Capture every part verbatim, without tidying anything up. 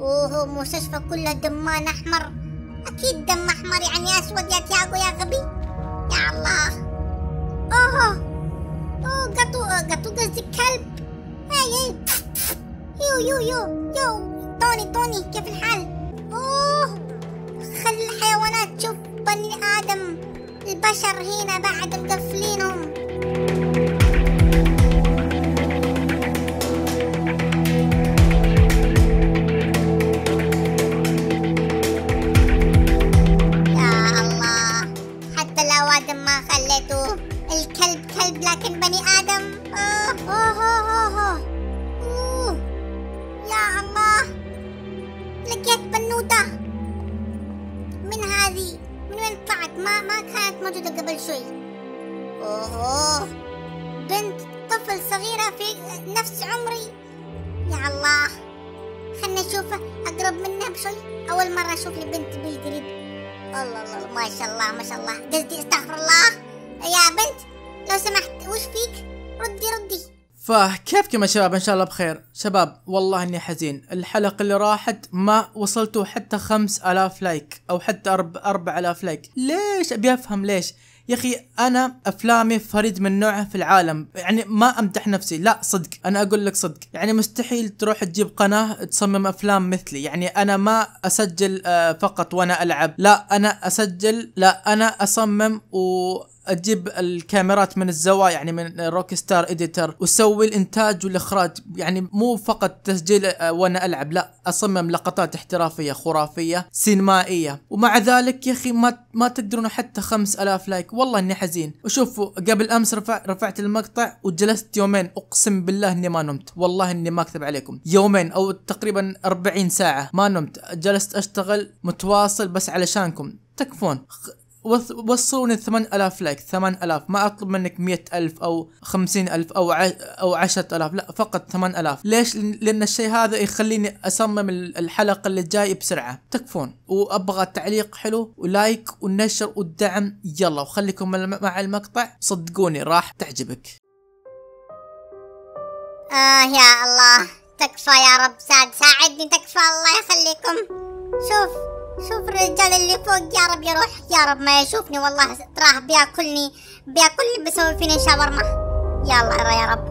اوه مستشفى كلها دمان احمر، اكيد دم احمر يعني اسود يا تياغو يا غبي. يا الله اوه اوه قطو قطو قصدي كلب. اي اي يو يو يو يو طوني طوني كيف الحال؟ اوه خلي الحيوانات تشوف بني ادم، البشر هنا بعد مقفلينهم. الكلب كلب لكن بني آدم. أوه أوه أوه أوه أوه يا الله لقيت بنوتة. من هذه؟ من وين طلعت؟ ما ما كانت موجودة قبل شوي. أوه بنت طفل صغيرة في نفس عمري. يا الله خلنا نشوفها أقرب منها بشوي، أول مرة أشوف لي بنت بالقريب. الله الله ما شاء الله ما شاء الله، قصدي استغفر الله. يا بنت لو سمحت وش فيك؟ ردي ردي. فكيفكم يا شباب؟ ان شاء الله بخير. شباب والله اني حزين، الحلقة اللي راحت ما وصلتوا حتى خمس آلاف لايك او حتى اربع آلاف لايك. ليش؟ ابي افهم ليش يا اخي. انا افلامي فريد من نوعه في العالم، يعني ما امدح نفسي، لا صدق انا اقول لك صدق، يعني مستحيل تروح تجيب قناه تصمم افلام مثلي. يعني انا ما اسجل فقط وانا العب، لا انا اسجل، لا انا اصمم و اجيب الكاميرات من الزوايا، يعني من روك ستار اديتر، واسوي الانتاج والاخراج. يعني مو فقط تسجيل وانا العب، لا اصمم لقطات احترافيه خرافيه سينمائيه. ومع ذلك يا اخي ما ما تقدرون حتى خمس آلاف لايك، والله اني حزين. وشوفوا قبل امس رفع رفعت المقطع وجلست يومين، اقسم بالله اني ما نمت، والله اني ما اكذب عليكم، يومين او تقريبا أربعين ساعه ما نمت، جلست اشتغل متواصل بس علشانكم. تكفون، وصلوني ثمانية آلاف لايك، ثمانية آلاف. ما اطلب منك مئة ألف او خمسين ألف او او عشرة آلاف، لا فقط ثمانية آلاف. ليش؟ لان الشيء هذا يخليني اصمم الحلقه اللي جاي بسرعه. تكفون، وابغى تعليق حلو ولايك والنشر والدعم. يلا وخليكم مع المقطع، صدقوني راح تعجبك. اه يا الله تكفى يا رب، ساعد ساعدني تكفى الله يخليكم. شوف شوف الرجال اللي فوق، يا رب يروح، يا رب ما يشوفني والله، تراه بياكلني بياكلني بيسوي فيني شاورما. يلا يا رب.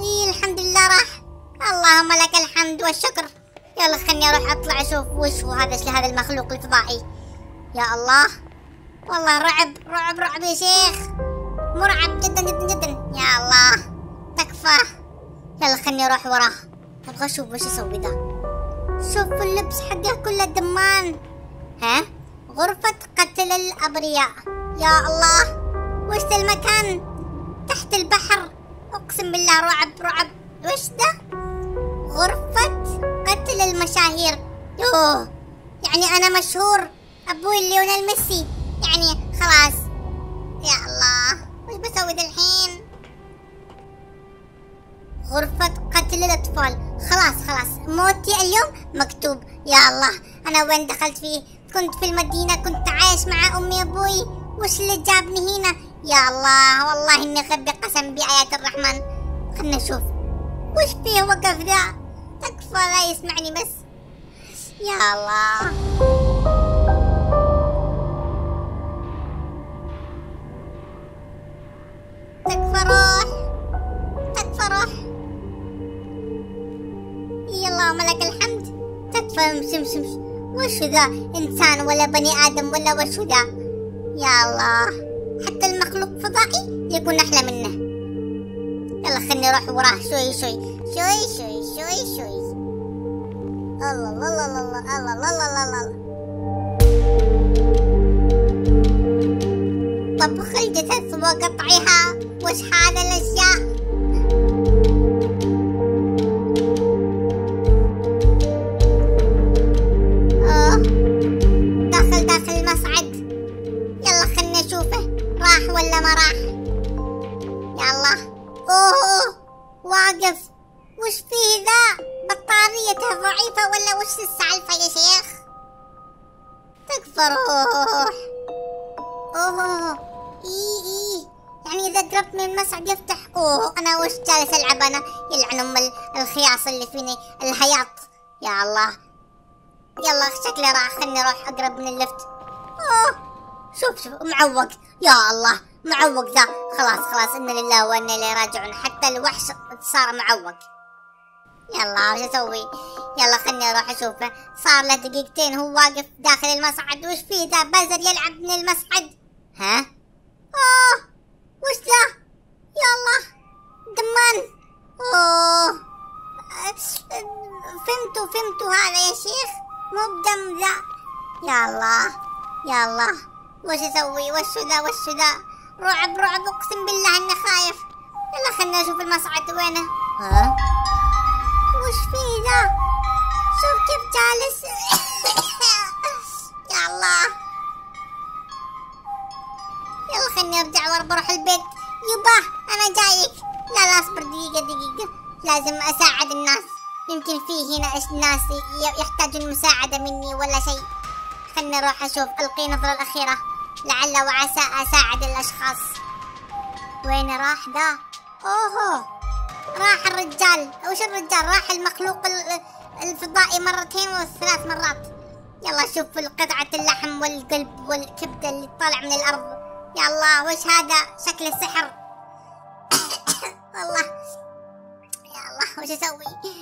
اي الحمد لله راح، اللهم لك الحمد والشكر. يلا خلني اروح اطلع اشوف وش هو هذا، ايش هذا المخلوق الفضائي. يا الله والله رعب رعب رعب يا شيخ، مرعب جدا جدا جدا. يا الله تكفى. يلا خلني اروح وراه، ابغى اشوف وش يسوي ذا. شوف اللبس حقه كله دمان. ها؟ غرفة قتل الأبرياء. يا الله وش ذا المكان تحت البحر، أقسم بالله رعب رعب. وش ده؟ غرفة قتل المشاهير. يوه يعني أنا مشهور، أبوي ليونيل ميسي، يعني خلاص. يا الله وش بسوي ذا الحين؟ غرفة قتل الأطفال. خلاص خلاص موتي اليوم مكتوب. يا الله أنا وين دخلت فيه؟ كنت في المدينة، كنت عايش مع أمي وأبوي، وش اللي جابني هنا؟ يا الله والله إني غبي قسم بآيات الرحمن. خلنا نشوف وش فيه وقف ذا، تكفى لا يسمعني بس. يا الله تكفى روح تكفى روح. يا اللهم لك الحمد تكفى. مش مش مش وش ذا؟ إنسان ولا بني آدم ولا وش ذا؟ يا الله حتى المخلوق فضائي يكون أحلى منه. يلا خلني أروح وراه شوي شوي شوي شوي شوي شوي. الله الله الله الله الله الله الله. طبخ الجثث وقطعها، وش هذا الأشياء؟ ولا ما راح؟ يا الله اوه واقف. وش فيه ذا؟ بطاريته ضعيفة ولا وش السالفة يا شيخ؟ تكفى روح. اوه اي اي يعني اذا قربت من المصعد يفتح. اوه انا وش جالس العب انا؟ يلعن ام الخياص اللي فيني الهياط. يا الله يلا شكلي راح خلني اروح اقرب من اللفت. اوه شوف شوف معوق، يا الله معوق ذا. خلاص خلاص انا لله وانا اليه راجعون، حتى الوحش صار معوق. يلا وش اسوي؟ يلا خلني اروح اشوفه. صار له دقيقتين هو واقف داخل المصعد. وش فيه ذا بازر يلعب من المصعد؟ ها؟ اوه وش ذا؟ يا الله دمان. اوه فهمتوا فهمتوا هذا يا شيخ، مو بدم ذا. يا الله يا الله وش اسوي؟ وش ذا وش ذا؟ رعب رعب اقسم بالله اني خايف. يلا خلنا نشوف المصعد وينه. ها؟ وش فيه ذا؟ شوف كيف جالس. يا الله يلا خلني ارجع ورا بروح البيت. يباه انا جايك. لا لا اصبر دقيقة دقيقة، لازم اساعد الناس، يمكن في هنا ناس يحتاجون مساعدة مني ولا شيء. خلني اروح اشوف، القي نظرة الاخيرة لعل وعسى اساعد الاشخاص. وين راح ذا؟ اوهو راح الرجال. وش الرجال؟ راح المخلوق الفضائي مرتين وثلاث مرات. يلا شوف قطعة اللحم والقلب والكبدة اللي طالع من الأرض. يا الله وش هذا؟ شكل السحر. والله يا الله وش أسوي؟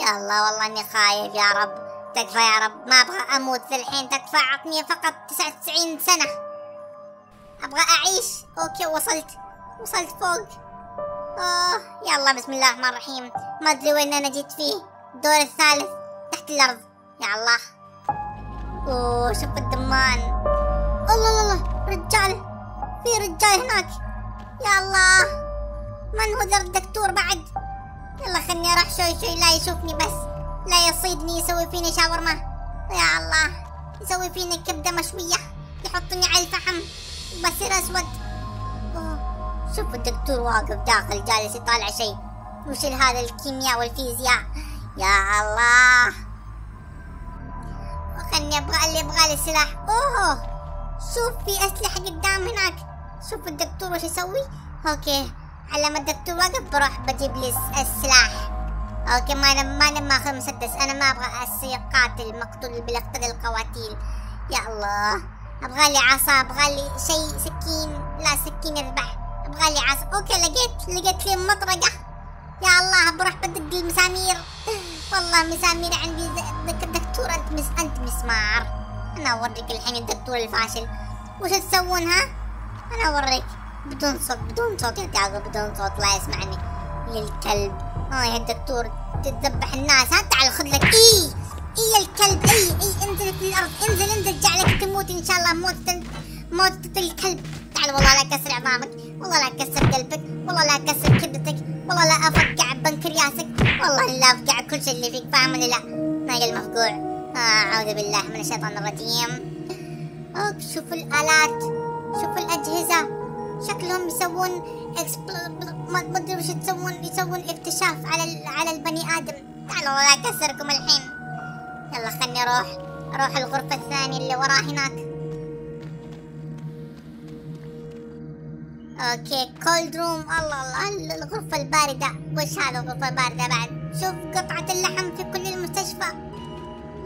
يا الله والله إني خايف. يا رب تكفى يا رب، ما أبغى أموت في الحين تكفى، عطني فقط تسعة وتسعين سنة أبغى أعيش. أوكي وصلت وصلت فوق. اوه يلا بسم الله الرحمن الرحيم. ما ادري وين انا جيت فيه. الدور الثالث تحت الارض. يا الله اوه شوف الدمان. الله الله الله رجال، في رجال هناك. يا الله من هو ذا الدكتور بعد؟ يلا خلني اروح شوي شوي لا يشوفني بس، لا يصيدني يسوي فيني شاورما. يا الله يسوي فيني كبده مشويه، يحطني على الفحم بصير اسود. شوف الدكتور واقف داخل جالس يطالع شيء. وش هذا الكيمياء والفيزياء؟ يا الله خلني ابغى اللي يبغى لي سلاح. اوه شوف في اسلحه قدام هناك. شوف الدكتور وش يسوي. اوكي على ما الدكتور واقف بروح بجيب لي السلاح. اوكي ما انا ما انا ماخذ مسدس، انا ما ابغى اصير قاتل مقتول بالاقتداء القواتيل. يا الله ابغى لي عصا، ابغى لي شيء سكين، لا سكين يذبح، ابغى لي عصا. اوكي لقيت لقيت لي مطرقه. يا الله بروح بدق المسامير. والله مسامير عندي. دكتور انت مس انت مسمار. انا اوريك الحين الدكتور الفاشل وش تسوون. ها انا اوريك بدون صوت بدون صوت يا تعال بدون صوت لا يسمعني للكلب. اه يا دكتور تذبح الناس. ها تعال خذ لك اي اي الكلب اي اي انزل في الارض انزل انزل جعلك تموت ان شاء الله موت موت الكلب. تعال والله لا كسر عظامك، والله لا أكسر قلبك، والله لا أكسر كبدتك، والله لا أفقع بنكرياسك، والله لا أفقع كل شيء اللي فيك فاهم ولا لا؟ ناقل مفقوع. آه أعوذ بالله من الشيطان الرجيم. أوك شوفوا الآلات، شوفوا الأجهزة، شكلهم يسوون ما أدري وش تسوون، يسوون اكتشاف على على البني آدم. تعالوا والله لا أكسركم الحين. يلا خلني أروح أروح الغرفة الثانية اللي وراه هناك. اوكي كولد روم. الله الله الغرفة الباردة. وش هذا الغرفة الباردة بعد؟ شوف قطعة اللحم في كل المستشفى.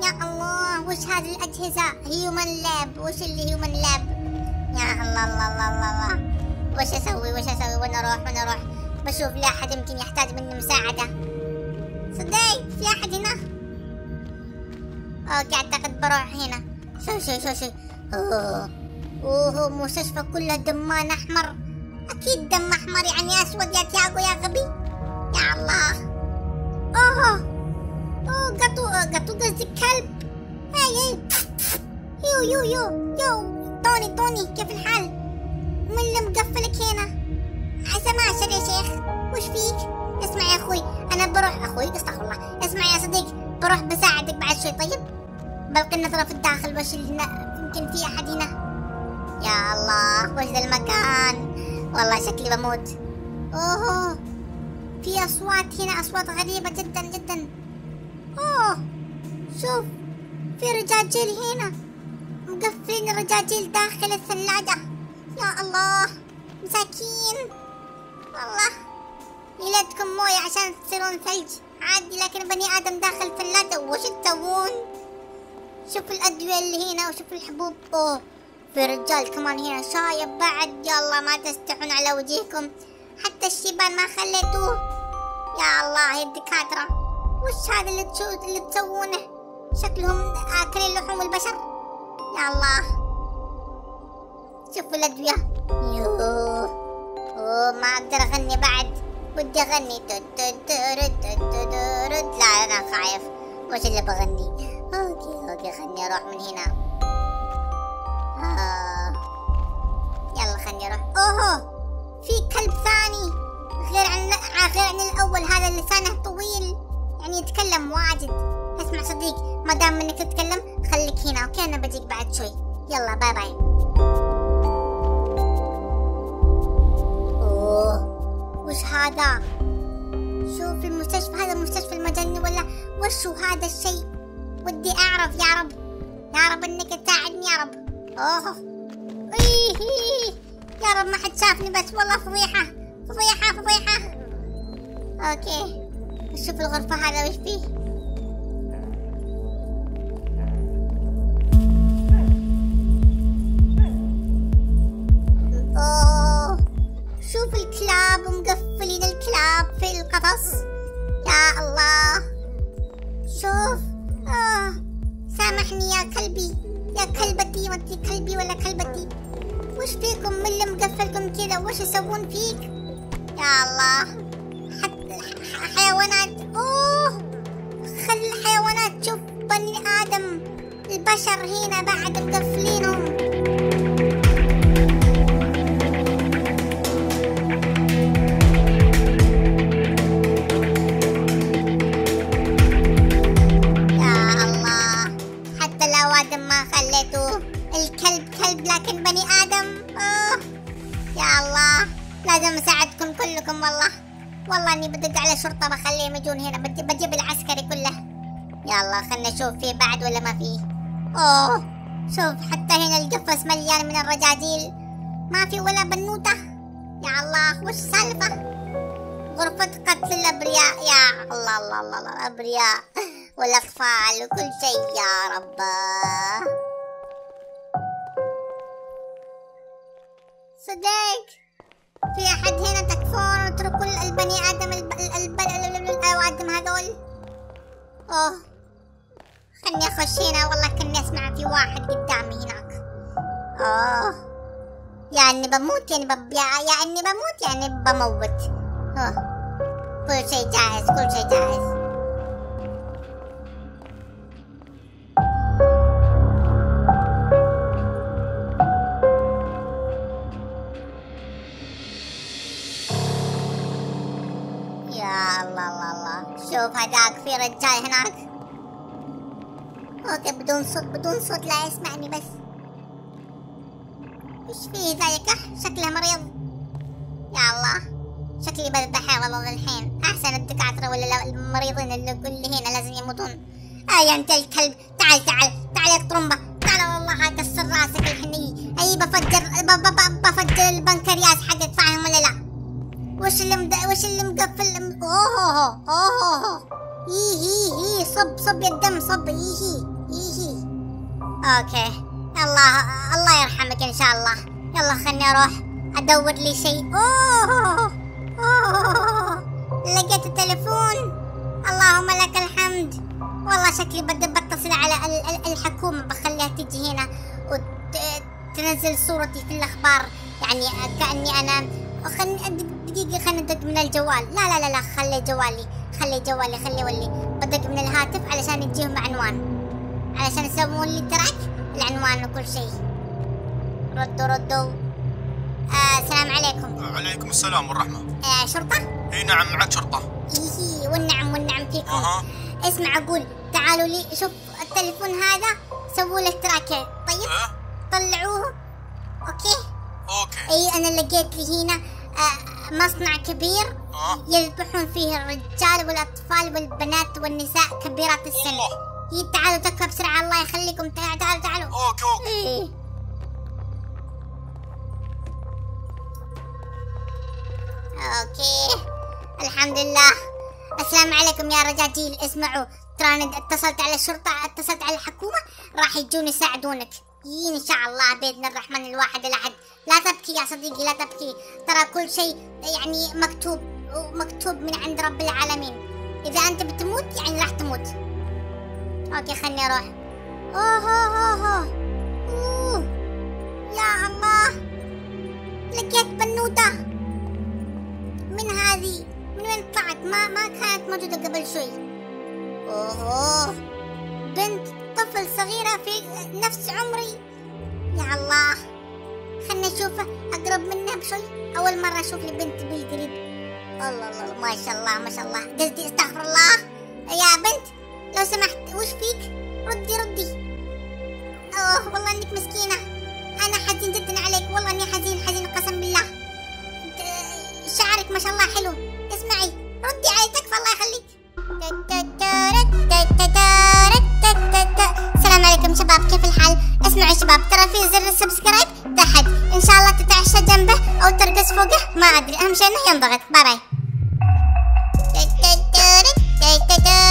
يا الله وش هذه الأجهزة؟ هيومن لاب. وش اللي هيومن لاب؟ يا الله الله الله الله, الله. وش أسوي وش أسوي وين أروح وين أروح؟ بشوف لا أحد يمكن يحتاج مني مساعدة. صدق في أحد هنا؟ اوكي أعتقد بروح هنا. شو شو شو شو أوه أوه مستشفى كلها دمان أحمر. أكيد دم أحمر يعني أسود يا تياغو يا غبي. يا الله أوه أوه قطو قطو قصدي كلب. هاي هاي يو يو يو يو طوني طوني كيف الحال؟ من اللي مقفلك هنا؟ عسى ما أشر يا شيخ. وش فيك؟ اسمع يا أخوي أنا بروح. أخوي استغفر الله. اسمع يا صديق بروح بساعدك بعد شوي طيب؟ بلقي النظرة في الداخل وش يمكن في أحد هنا. يا الله وش ذا المكان؟ والله شكلي بموت. اوه في اصوات هنا، اصوات غريبة جدا جدا. اوه شوف في رجاجيل هنا مقفلين الرجاجيل داخل الثلاجة. يا الله مساكين والله يلدكم موية عشان تصيرون ثلج عادي، لكن بني ادم داخل الثلاجة وش تسوون؟ شوف الادوية اللي هنا وشوف الحبوب. اوه في رجال كمان هنا شايب بعد. يلا ما تستحون على وجهكم، حتى الشيبان ما خليتوه. يا الله يا الدكاترة، وش هذا اللي اللي تسوونه؟ شكلهم اكلين لحوم البشر. يا الله شوفوا الادوية. يوه اوه ما اقدر اغني بعد، بدي اغني لا انا خايف. وش اللي بغني؟ اوكي اوكي خلني اروح من هنا. آه. يلا خلني اروح. اوه في كلب ثاني غير عن غير عن الاول، هذا لسانه طويل يعني يتكلم واجد. اسمع صديق، ما دام انك تتكلم خليك هنا، اوكي انا بجيك بعد شوي. يلا باي باي. اوه وش هذا؟ شوف المستشفى، هذا مستشفى المجانين ولا وش هذا الشيء؟ ودي اعرف. يا رب يا رب انك تساعدني يا رب. اوه ايه يا رب ما حد شافني، بس والله فضيحة فضيحة فضيحة. اوكي شوف الغرفة هذا وش فيه. اوه شوف الكلاب، مقفلين الكلاب في القفص. يا الله شوف. آه سامحني يا كلبي، يا كلبتي ودي كلبي ولا كلبتي. وش فيكم؟ من اللي مقفلكم كذا؟ وش يسوون فيك؟ يا الله حتى حيوانات. اوه خل الحيوانات، شوف بني ادم البشر هنا بعد مقفلينهم. الكلب كلب لكن بني آدم. أوه. يا الله لازم اساعدكم كلكم والله. والله اني بدق على شرطة بخليهم يجون هنا، بدي بجيب العسكري كله. يا الله خلنا نشوف فيه بعد ولا ما فيه. اوه شوف حتى هنا القفص مليان من الرجاجيل، ما في ولا بنوتة. يا الله وش سالفة؟ غرفة قتل الابرياء. يا الله الله الله, الله. الابرياء والاطفال وكل شيء. يا رب صديق في احد هنا، تكفون اتركوا البني ادم البني ادم هذول. اوه خلني اخش هنا، والله كني اسمع في واحد قدامي هناك. اوه يا اني بموت يعني بب... يا... يا اني بموت يعني بموت. اوه كل شيء جاهز كل شيء جاهز. شوف هداك في رجال هناك. اوكي بدون صوت بدون صوت لا يسمعني بس. ايش فيه ذا يكح؟ شكله مريض. يا الله شكلي بذبحه والله الحين. احسن الدكاترة ولا المريضين اللي كل هنا لازم يموتون. اي انت الكلب، تعال تعال تعال يا الطرمبة، تعال والله هكسر راسك الحني. اي بفجر بفجر البنكرياس حق يدفعهم ولا لا؟ وش اللي مد... وش اللي مقفل؟ اوه اوه ايه ايه صب صب يا الدم صب. ايه ايه اوكي الله الله يرحمك ان شاء الله. يلا خلني اروح ادور لي شيء. اوه اوه لقيت التليفون، اللهم لك الحمد. والله شكلي بدي بتصل على الحكومة بخليها تجي هنا وتنزل صورتي في الاخبار، يعني كأني انا. خلني دقيقة خليني ادق من الجوال. لا لا لا لا خلي جوالي خلي جوالي خلي ولي بدق من الهاتف علشان يجيهم عنوان، علشان يسوون لي تراك العنوان وكل شيء. ردوا ردوا. آه السلام عليكم. وعليكم السلام والرحمة. آه شرطة؟ اي نعم معك شرطة. ايه والنعم والنعم فيكم. أه. اسمع اقول تعالوا لي، شوف التليفون هذا سووا له تراك. طيب؟ أه؟ طلعوه. اوكي؟ اوكي. اي انا لقيت لي هنا آه مصنع كبير يذبحون فيه الرجال والاطفال والبنات والنساء كبيرات السن. والله تعالوا تكفى بسرعه الله يخليكم، تعالوا تعالوا تعالوا. اوكي اوكي. إيه. اوكي الحمد لله. السلام عليكم يا رجاجيل، اسمعوا تراني اتصلت على الشرطة، اتصلت على الحكومة، راح يجون يساعدونك ان شاء الله باذن الرحمن الواحد الاحد. لا تبكي يا صديقي لا تبكي، ترى كل شيء يعني مكتوب ومكتوب من عند رب العالمين. اذا انت بتموت يعني راح تموت. اوكي خلني اروح. اوه اوه اوه اوه يا الله، لقيت بنوتة. من هذه؟ من وين طلعت؟ ما ما كانت موجودة قبل شوي. اوه بنت طفل صغيرة في نفس عمري. يا الله خلنا نشوفه اقرب منها بشوي، اول مرة اشوف لي بنت بالقريب. الله الله ما شاء الله ما شاء الله، قصدي استغفر الله. يا بنت لو سمحت وش فيك؟ ردي ردي. اوه والله انك مسكينة، انا حزين جدا عليك، والله اني حزين حزين قسم بالله. شعرك ما شاء الله حلو، اسمعي ردي علي تكفى الله يخليك. السلام عليكم شباب، كيف الحال؟ اسمعوا شباب، ترى في زر السبسكرايب تحت، ان شاء الله تتعشى جنبه او ترقص فوقه ما ادري، اهم شيء انه ينضغط. باي باي.